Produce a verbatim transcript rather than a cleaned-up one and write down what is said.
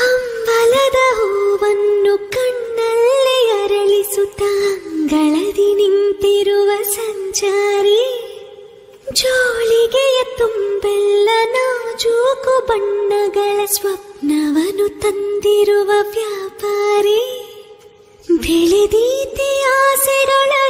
ಹಂಬಲದ ಹೂವನ್ನು ಕಣ್ಣಲ್ಲಿ ಅರಳಿಸುತ್ತ ಗಳದಿ ನಿಂತಿರುವ ಸಂಚಾರಿ ಜೋಳಿಗೆಯ ತುಂಬೆಲ್ಲ ನಾಜೂಕು ಬಣ್ಣಗಳ ಸ್ವಪ್ನವನ್ನು ತಂದಿರುವ ವ್ಯಾಪಾರಿ ಬೆಳೆದೀತಿ ಆಸೆಗಳ